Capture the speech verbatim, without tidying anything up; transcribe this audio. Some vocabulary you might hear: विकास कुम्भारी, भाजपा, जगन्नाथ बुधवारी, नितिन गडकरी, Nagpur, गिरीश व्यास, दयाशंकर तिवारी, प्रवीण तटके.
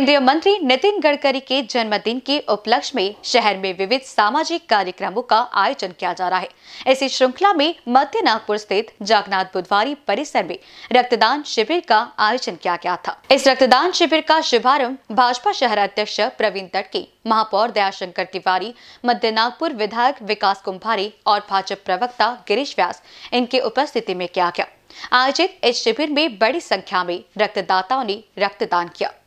केंद्रीय मंत्री नितिन गडकरी के जन्मदिन के उपलक्ष्य में शहर में विविध सामाजिक कार्यक्रमों का आयोजन किया जा रहा है। इसी श्रृंखला में मध्य नागपुर स्थित जगन्नाथ बुधवारी परिसर में रक्तदान शिविर का आयोजन किया गया था। इस रक्तदान शिविर का शुभारंभ भाजपा शहर अध्यक्ष प्रवीण तटके, महापौर दयाशंकर तिवारी, मध्य नागपुर विधायक विकास कुम्भारी और भाजपा प्रवक्ता गिरीश व्यास इनके उपस्थिति में किया गया। आयोजित इस शिविर में बड़ी संख्या में रक्तदाताओं ने रक्तदान किया।